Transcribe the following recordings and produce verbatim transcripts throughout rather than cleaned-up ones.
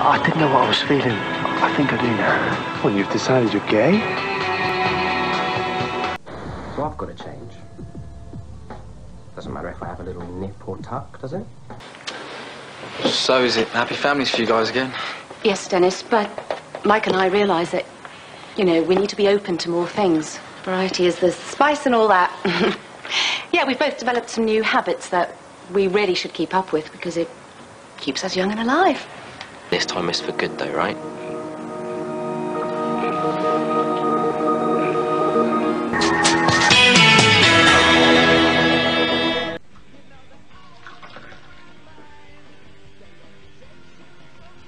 I didn't know what I was feeling. I think I do now. Well, you've decided you're gay? So I've got to change. Doesn't matter if I have a little nip or tuck, does it? So is it happy families for you guys again? Yes, Dennis, but Mike and I realise that, you know, we need to be open to more things. Variety is the spice and all that. Yeah, we've both developed some new habits that we really should keep up with because it keeps us young and alive. This time it's for good though, right?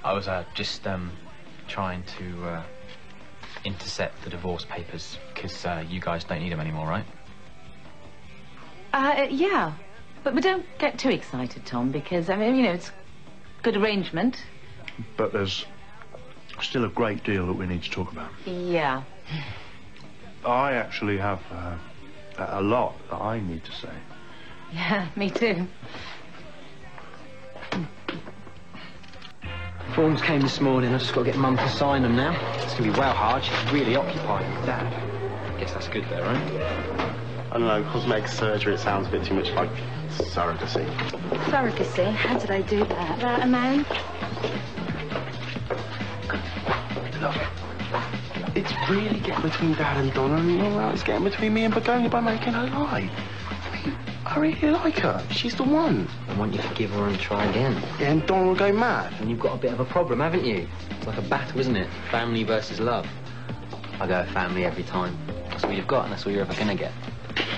I was uh, just um, trying to uh, intercept the divorce papers because uh, you guys don't need them anymore, right? Uh, yeah, but we don't get too excited, Tom, because, I mean, you know, it's a good arrangement. But there's still a great deal that we need to talk about. Yeah. I actually have uh, a lot that I need to say. Yeah, me too. Forms came this morning. I've just got to get Mum to sign them now. It's going to be well hard. She's really occupied with Dad. I guess that's good though, right? I don't know, cosmetic surgery, it sounds a bit too much like surrogacy. Surrogacy? How did I do that? That a man? Look, it's really getting between Dad and Donna, and all that. It's getting between me and Begonia by making her lie. I mean, I really like her. She's the one. I want you to give her and try again. Yeah, and Donna will go mad. And you've got a bit of a problem, haven't you? It's like a battle, isn't it? Family versus love. I go family every time. That's all you've got, and that's all you're ever going to get.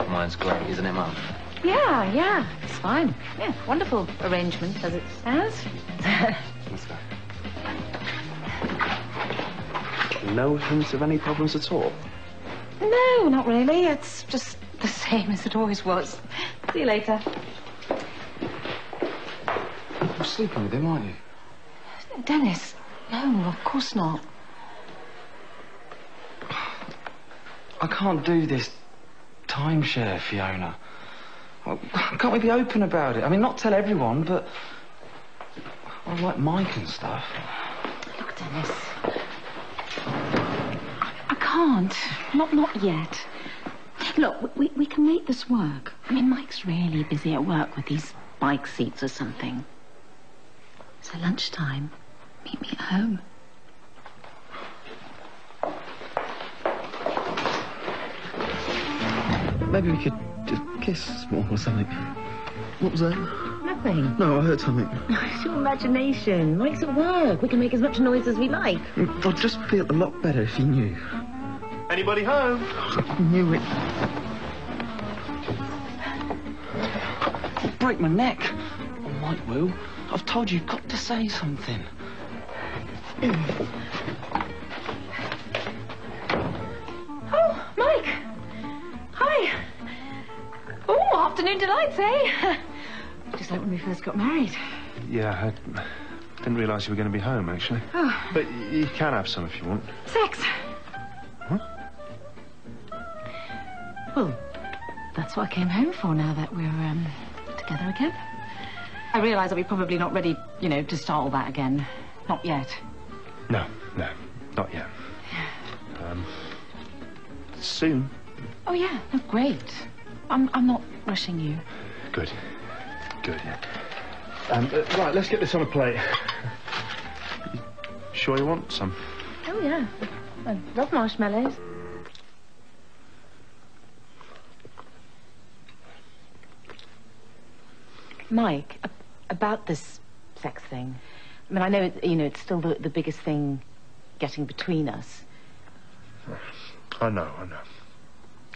Mine's great, isn't it, Mum? Yeah, yeah, it's fine. Yeah, wonderful arrangement, as it stands. What's that? No hints of any problems at all? No, not really. It's just the same as it always was. See you later. You're sleeping with him, aren't you? Dennis, no, of course not. I can't do this timeshare, Fiona. Well, can't we be open about it? I mean, not tell everyone, but... I like Mike and stuff. Look, Dennis. I, I can't. Not, not yet. Look, we, we can make this work. I mean, Mike's really busy at work with these bike seats or something. So lunchtime, meet me at home. Maybe we could just kiss more or something. What was that? Nothing. No, I heard something. It's your imagination. Mike's at work. We can make as much noise as we like. I'd just feel a lot better if you knew. Anybody home? I knew it. Break my neck. Or Mike will. I've told you, you've got to say something. Oh, Mike. Hi. Oh, afternoon delights, eh? Just like when we first got married. Yeah, I didn't realise you were going to be home, actually. Oh. But you can have some if you want. Sex. Huh? Well, that's what I came home for now that we're um, together again. I realise that we're probably not ready, you know, to start all that again. Not yet. No, no, not yet. Yeah. Um, soon. Oh, yeah, no, great. I'm, I'm not rushing you. Good. Good, yeah. Um, uh, right, let's get this on a plate. You sure you want some? Oh, yeah. I love marshmallows. Mike, ab about this sex thing. I mean, I know, it, you know, it's still the, the biggest thing getting between us. I know, I know.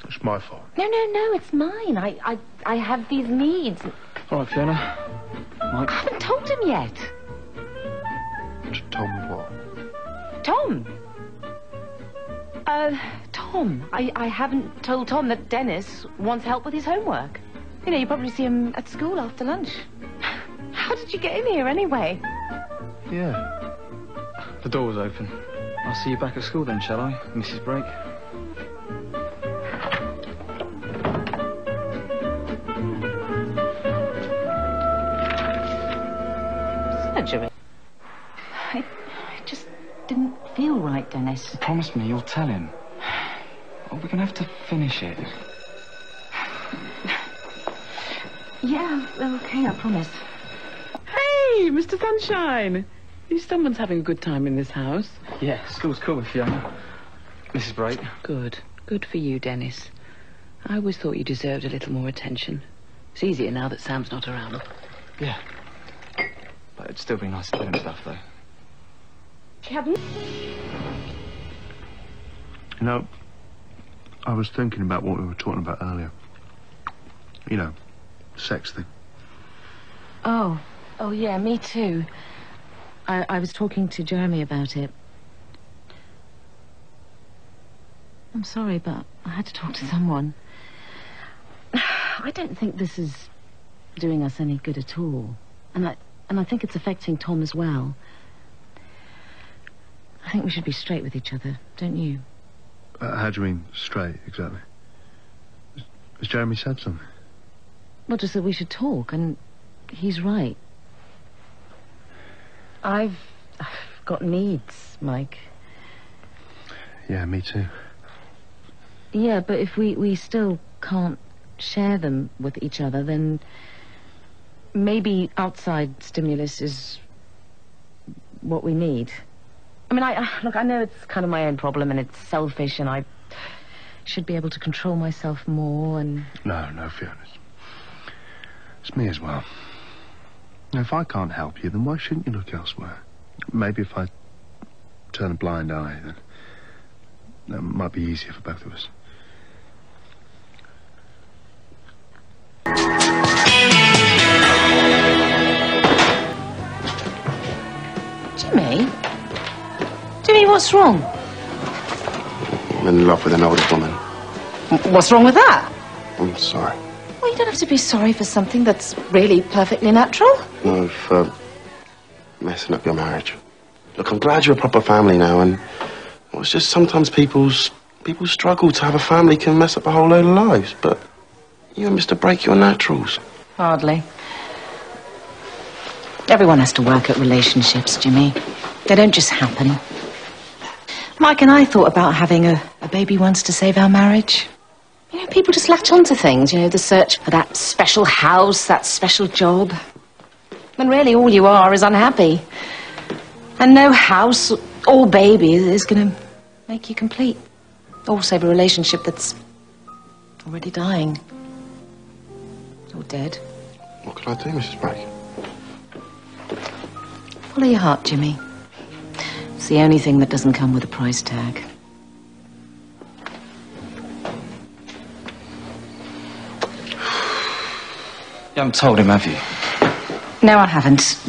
It's my fault. No, no, no, it's mine. I, I, I have these needs. All right, Fiona. Mike. I haven't told him yet. Tom what? Tom. Uh, Tom. I, I haven't told Tom that Dennis wants help with his homework. You know, you probably see him at school after lunch. How did you get in here anyway? Yeah. The door was open. I'll see you back at school then, shall I, Missus Brake? it, Dennis. You promise me you'll tell him. Or we're going to have to finish it. Yeah, okay, I promise. Hey, Mister Sunshine. Is someone's having a good time in this house? Yeah, school's cool with Fiona. Missus Bright. Good. Good for you, Dennis. I always thought you deserved a little more attention. It's easier now that Sam's not around. Yeah. But it'd still be nice to tell him stuff, though. Kevin? You know, I was thinking about what we were talking about earlier. You know, sex thing. Oh. Oh, yeah, me too. I, I was talking to Jeremy about it. I'm sorry, but I had to talk to someone. I don't think this is doing us any good at all. And I, and I think it's affecting Tom as well. I think we should be straight with each other, don't you? Uh, how do you mean straight, exactly? Has Jeremy said something? Well, just that we should talk, and he's right. I've, I've got needs, Mike. Yeah, me too. Yeah, but if we, we still can't share them with each other, then maybe outside stimulus is what we need. I mean, I, I look, I know it's kind of my own problem and it's selfish and I should be able to control myself more and... No, no, Fiona. It's me as well. Now, if I can't help you, then why shouldn't you look elsewhere? Maybe if I turn a blind eye, then that might be easier for both of us. Jimmy? Jimmy, what's wrong? I'm in love with an older woman. What's wrong with that? I'm sorry. Well, you don't have to be sorry for something that's really perfectly natural. No, for messing up your marriage. Look, I'm glad you're a proper family now, and well, it's just sometimes people's people struggle to have a family, can mess up a whole load of lives, but you and Mister Brake, you're naturals. Hardly. Everyone has to work at relationships, Jimmy. They don't just happen. Mike and I thought about having a, a baby once to save our marriage. You know, people just latch onto things, you know, the search for that special house, that special job. And really all you are is unhappy. And no house or baby is going to make you complete. Or save a relationship that's already dying. Or dead. What can I do, Missus Brake? Follow your heart, Jimmy. It's the only thing that doesn't come with a price tag. You haven't told him, have you? No, I haven't.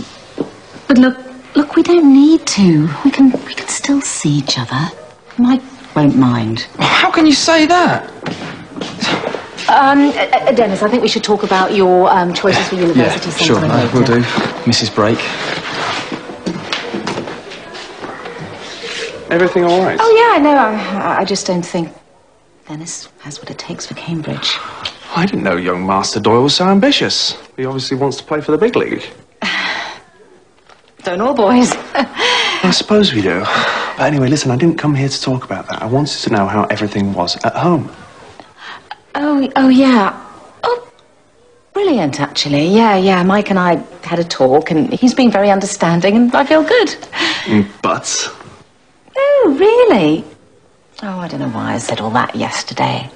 But look, look, we don't need to. We can, we can still see each other. Mike won't mind. How can you say that? Um, uh, Dennis, I think we should talk about your um, choices for university. Yeah, sure, uh, we'll do. Missus Brake. Everything all right? Oh, yeah, no, I, I just don't think Dennis has what it takes for Cambridge. I didn't know young Master Doyle was so ambitious. He obviously wants to play for the big league. Don't all boys. I suppose we do. But anyway, listen, I didn't come here to talk about that. I wanted to know how everything was at home. Oh, oh, yeah. Oh, brilliant, actually. Yeah, yeah, Mike and I had a talk, and he's been very understanding, and I feel good. But? Oh, really? Oh, I don't know why I said all that yesterday.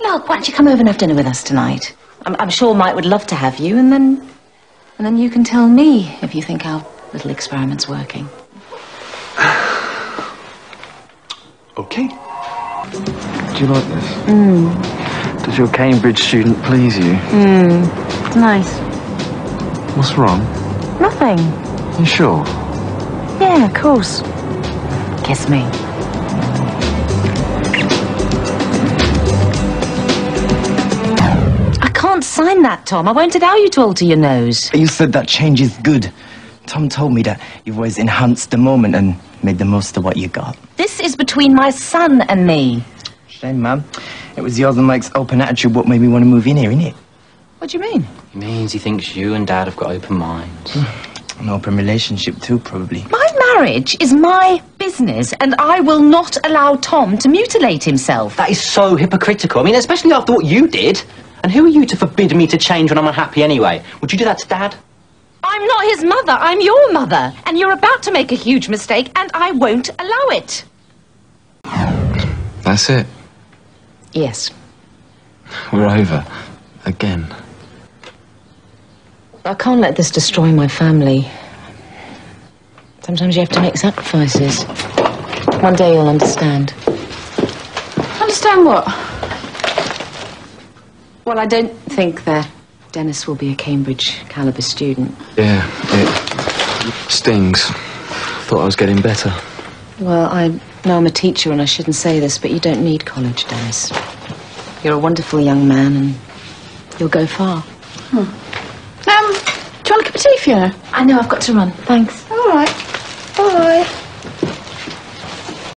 Look, why don't you come over and have dinner with us tonight? I'm, I'm sure Mike would love to have you, and then... and then you can tell me if you think our little experiment's working. Okay. Do you like this? Mm. Does your Cambridge student please you? Mm. It's nice. What's wrong? Nothing. You sure? Yeah, of course. Kiss me. Sign that, Tom. I won't allow you to alter your nose. You said that change is good. Tom told me that you've always enhanced the moment and made the most of what you got. This is between my son and me. Shame, Mum. It was yours and Mike's open attitude what made me want to move in here, innit? What do you mean? It means he thinks you and Dad have got open minds. An open relationship too, probably. My marriage is my business, and I will not allow Tom to mutilate himself. That is so hypocritical. I mean, especially after what you did. And who are you to forbid me to change when I'm unhappy anyway? Would you do that to Dad? I'm not his mother, I'm your mother. And you're about to make a huge mistake, and I won't allow it. That's it. Yes. We're over. Again. I can't let this destroy my family. Sometimes you have to make sacrifices. One day you'll understand. Understand what? Well, I don't think that Dennis will be a Cambridge caliber student. Yeah, it stings. Thought I was getting better. Well, I know I'm a teacher and I shouldn't say this, but you don't need college, Dennis. You're a wonderful young man and you'll go far. Hmm. Um, do you want a cup of tea for you? I know, I've got to run. Thanks. All right.